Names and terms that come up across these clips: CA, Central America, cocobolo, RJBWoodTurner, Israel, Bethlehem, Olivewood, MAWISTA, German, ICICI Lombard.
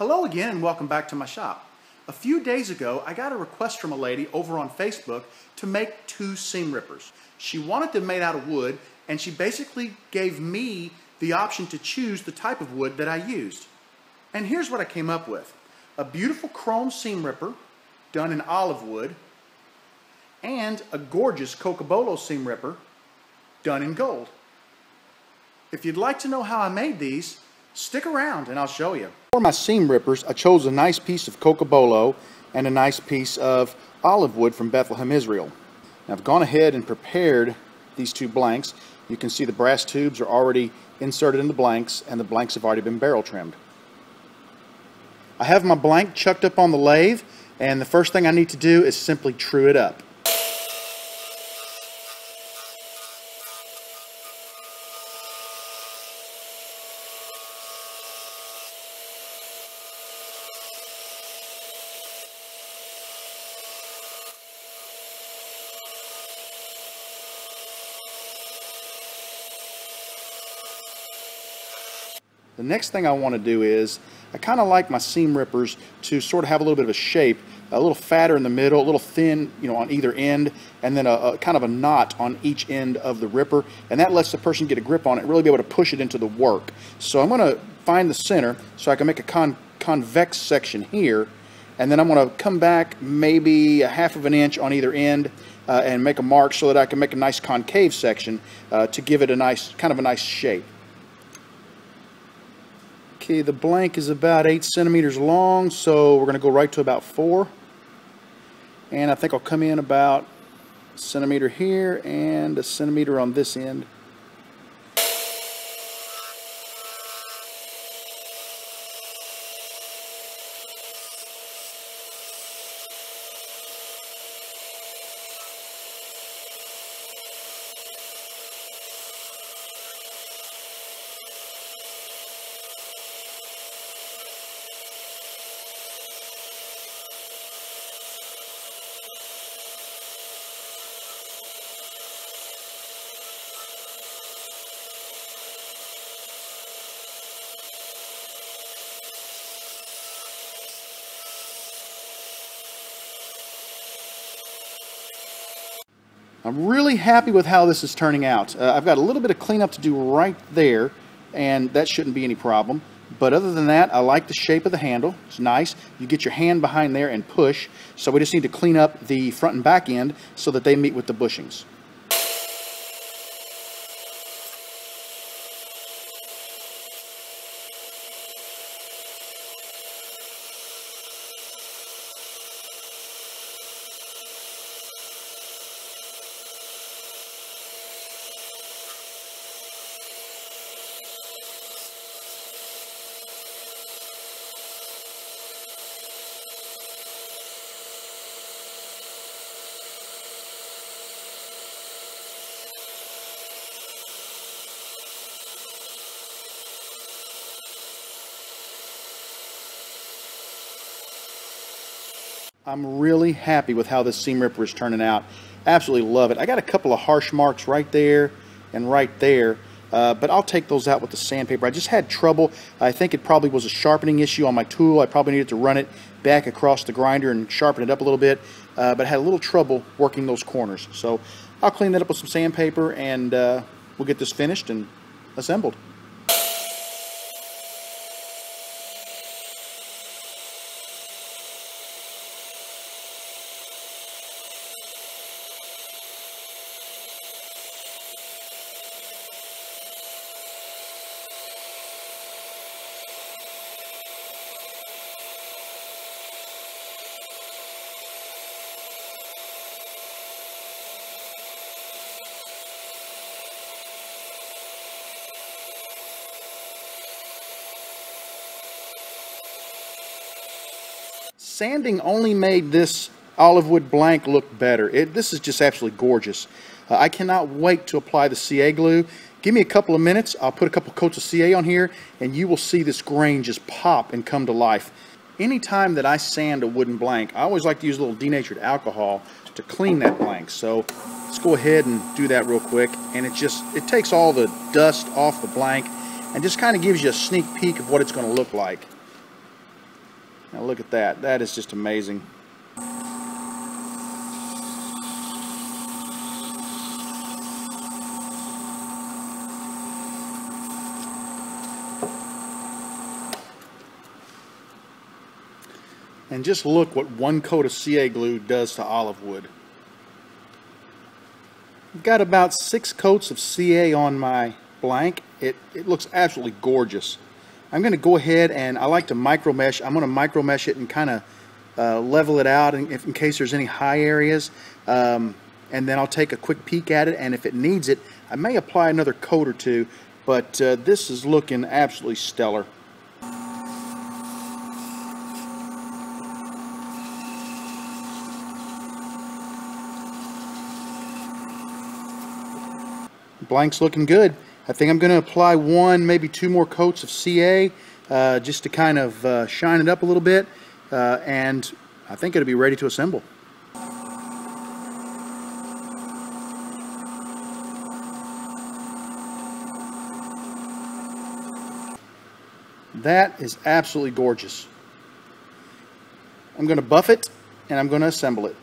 Hello again and welcome back to my shop. A few days ago, I got a request from a lady over on Facebook to make two seam rippers. She wanted them made out of wood, and she basically gave me the option to choose the type of wood that I used. And here's what I came up with. A beautiful chrome seam ripper done in olive wood, and a gorgeous cocobolo seam ripper done in gold. If you'd like to know how I made these, stick around and I'll show you. For my seam rippers, I chose a nice piece of cocobolo and a nice piece of olive wood from Bethlehem, Israel. Now, I've gone ahead and prepared these two blanks. You can see the brass tubes are already inserted in the blanks, and the blanks have already been barrel trimmed. I have my blank chucked up on the lathe, and the first thing I need to do is simply true it up. The next thing I want to do is, I kind of like my seam rippers to sort of have a little bit of a shape, a little fatter in the middle, a little thin, you know, on either end, and then a kind of a knot on each end of the ripper, and that lets the person get a grip on it, really be able to push it into the work. So I'm going to find the center so I can make a convex section here, and then I'm going to come back maybe 1/2 of an inch on either end and make a mark so that I can make a nice concave section to give it a nice, kind of a nice shape. Okay, the blank is about 8 centimeters long, so we're going to go right to about 4. And I think I'll come in about 1 centimeter here and 1 centimeter on this end. I'm really happy with how this is turning out. I've got a little bit of cleanup to do right there, and that shouldn't be any problem. But other than that, I like the shape of the handle. It's nice. You get your hand behind there and push. So we just need to clean up the front and back end so that they meet with the bushings. I'm really happy with how this seam ripper is turning out. Absolutely love it. I got a couple of harsh marks right there and right there, but I'll take those out with the sandpaper. I just had trouble. I think it probably was a sharpening issue on my tool. I probably needed to run it back across the grinder and sharpen it up a little bit, but I had a little trouble working those corners. So I'll clean that up with some sandpaper, and we'll get this finished and assembled. Sanding only made this olive wood blank look better. This is just absolutely gorgeous. I cannot wait to apply the CA glue. Give me a couple of minutes. I'll put a couple coats of CA on here, and you will see this grain just pop and come to life. Anytime that I sand a wooden blank, I always like to use a little denatured alcohol to clean that blank. So let's go ahead and do that real quick. And it takes all the dust off the blank and just kind of gives you a sneak peek of what it's going to look like. Now look at that. That is just amazing. And just look what one coat of CA glue does to olive wood. I've got about 6 coats of CA on my blank. It looks absolutely gorgeous. I'm going to go ahead and I like to micro mesh. I'm going to micro mesh it and kind of level it out in case there's any high areas. And then I'll take a quick peek at it, and if it needs it, I may apply another coat or two. But this is looking absolutely stellar. Blank's looking good. I think I'm going to apply 1, maybe 2 more coats of CA just to kind of shine it up a little bit, and I think it'll be ready to assemble. That is absolutely gorgeous. I'm going to buff it and I'm going to assemble it.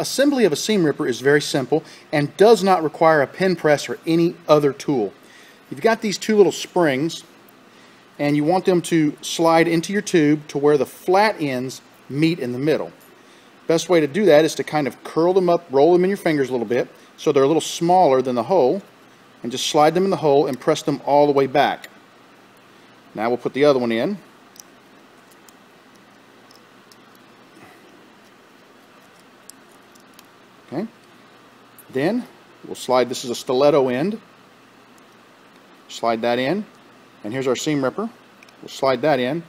Assembly of a seam ripper is very simple and does not require a pin press or any other tool. You've got these 2 little springs, and you want them to slide into your tube to where the flat ends meet in the middle. Best way to do that is to kind of curl them up, roll them in your fingers a little bit so they're a little smaller than the hole, and just slide them in the hole and press them all the way back. Now we'll put the other one in. Okay. Then we'll slide, this is a stiletto end, slide that in, and here's our seam ripper. We'll slide that in,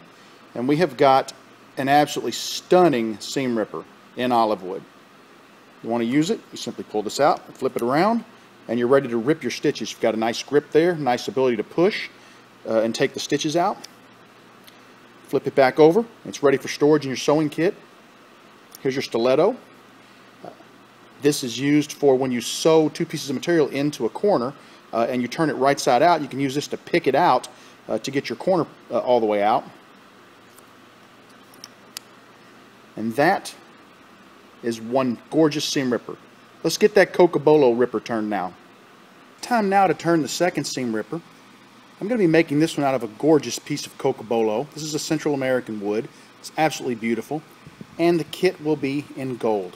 and we have got an absolutely stunning seam ripper in Olivewood. You want to use it, you simply pull this out, flip it around, and you're ready to rip your stitches. You've got a nice grip there, nice ability to push and take the stitches out. Flip it back over, it's ready for storage in your sewing kit. Here's your stiletto. This is used for when you sew 2 pieces of material into a corner and you turn it right side out. You can use this to pick it out to get your corner all the way out. And that is one gorgeous seam ripper. Let's get that cocobolo ripper turned now. Time now to turn the second seam ripper. I'm going to be making this one out of a gorgeous piece of cocobolo. This is a Central American wood. It's absolutely beautiful. And the kit will be in gold.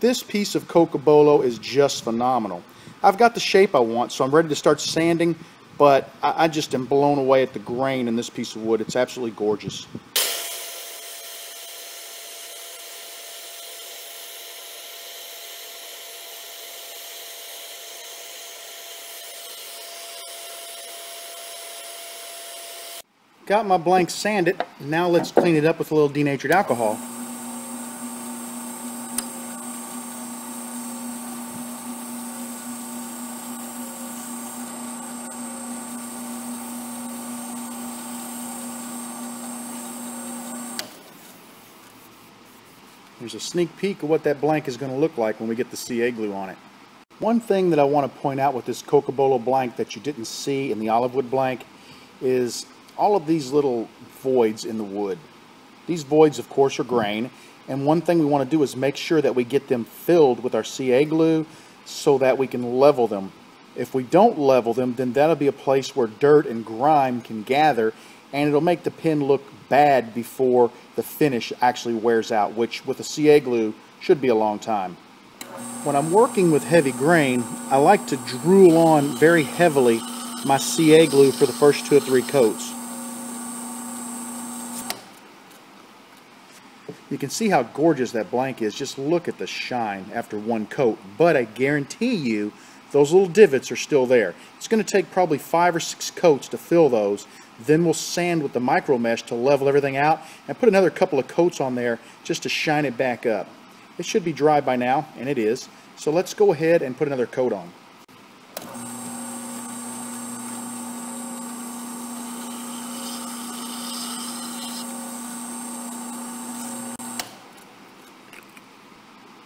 This piece of cocobolo is just phenomenal. I've got the shape I want, so I'm ready to start sanding, but I just am blown away at the grain in this piece of wood. It's absolutely gorgeous. Got my blank sanded. Now let's clean it up with a little denatured alcohol. There's a sneak peek of what that blank is going to look like when we get the CA glue on it. One thing that I want to point out with this cocobolo blank that you didn't see in the Olivewood blank is all of these little voids in the wood. These voids, of course, are grain, and one thing we want to do is make sure that we get them filled with our CA glue so that we can level them. If we don't level them, then that'll be a place where dirt and grime can gather, and it'll make the pen look bad before the finish actually wears out, which with a CA glue should be a long time. When I'm working with heavy grain, I like to drool on very heavily my CA glue for the first 2 or 3 coats. You can see how gorgeous that blank is. Just look at the shine after one coat, but I guarantee you those little divots are still there. It's going to take probably 5 or 6 coats to fill those. Then we'll sand with the micro mesh to level everything out and put another couple of coats on there just to shine it back up. It should be dry by now, and it is. So let's go ahead and put another coat on.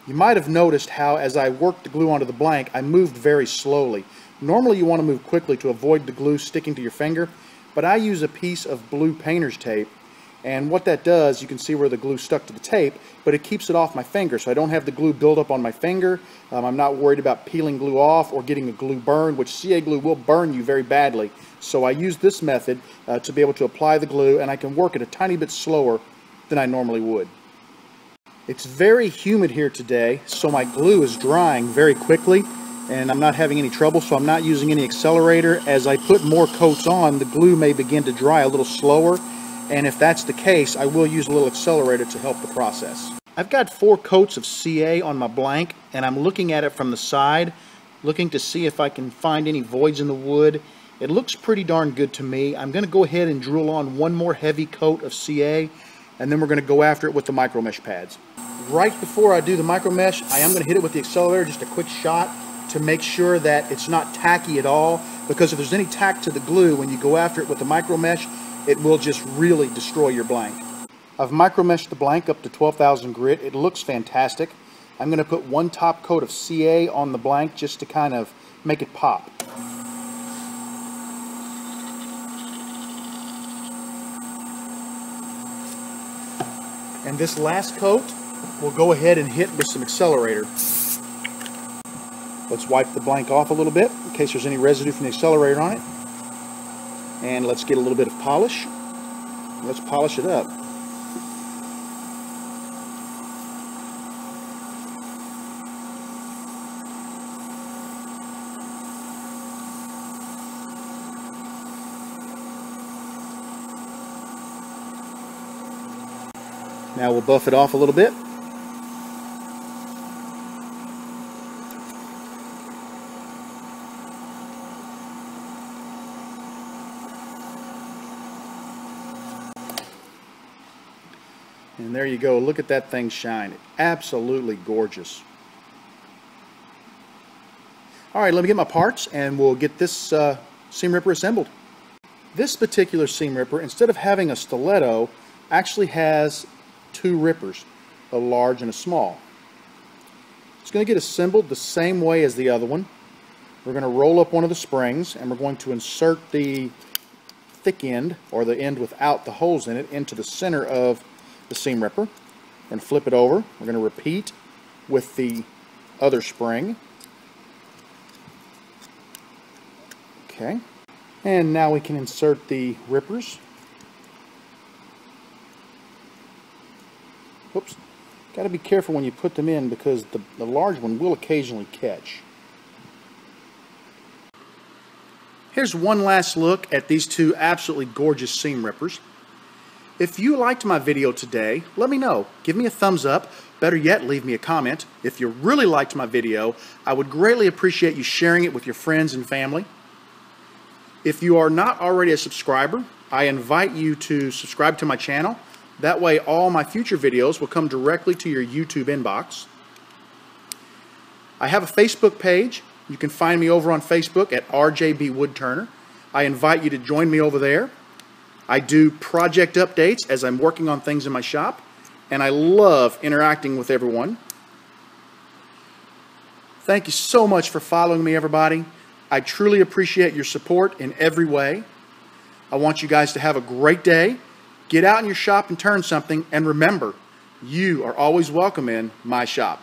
You might have noticed how as I worked the glue onto the blank, I moved very slowly. Normally you want to move quickly to avoid the glue sticking to your finger, but I use a piece of blue painter's tape, and what that does, you can see where the glue stuck to the tape, but it keeps it off my finger, so I don't have the glue build up on my finger. I'm not worried about peeling glue off or getting a glue burn, which CA glue will burn you very badly. So I use this method to be able to apply the glue, and I can work it a tiny bit slower than I normally would. It's very humid here today, so my glue is drying very quickly, and I'm not having any trouble, so I'm not using any accelerator. As I put more coats on, the glue may begin to dry a little slower, and if that's the case, I will use a little accelerator to help the process. I've got 4 coats of CA on my blank, and I'm looking at it from the side, looking to see if I can find any voids in the wood. It looks pretty darn good to me. I'm going to go ahead and drool on one more heavy coat of CA, and then we're going to go after it with the micro mesh pads. Right before I do the micro mesh, I am going to hit it with the accelerator, just a quick shot to make sure that it's not tacky at all, because if there's any tack to the glue when you go after it with the micro mesh, it will just really destroy your blank. I've micro meshed the blank up to 12,000 grit. It looks fantastic. I'm going to put one top coat of CA on the blank just to kind of make it pop. And this last coat, we'll go ahead and hit with some accelerator. Let's wipe the blank off a little bit in case there's any residue from the accelerator on it. And let's get a little bit of polish. Let's polish it up. Now we'll buff it off a little bit. And there you go. Look at that thing shine. Absolutely gorgeous. All right, let me get my parts and we'll get this seam ripper assembled. This particular seam ripper, instead of having a stiletto, actually has 2 rippers, a large and a small. It's going to get assembled the same way as the other one. We're going to roll up one of the springs and we're going to insert the thick end, or the end without the holes in it, into the center of the seam ripper. We're going to flip it over. We're going to repeat with the other spring. Okay, and now we can insert the rippers. Whoops, got to be careful when you put them in because the large one will occasionally catch. Here's one last look at these 2 absolutely gorgeous seam rippers. If you liked my video today, let me know. Give me a thumbs up. Better yet, leave me a comment. If you really liked my video, I would greatly appreciate you sharing it with your friends and family. If you are not already a subscriber, I invite you to subscribe to my channel. That way all my future videos will come directly to your YouTube inbox. I have a Facebook page. You can find me over on Facebook at RJBWoodTurner. I invite you to join me over there. I do project updates as I'm working on things in my shop, and I love interacting with everyone. Thank you so much for following me, everybody. I truly appreciate your support in every way. I want you guys to have a great day. Get out in your shop and turn something, and remember, you are always welcome in my shop.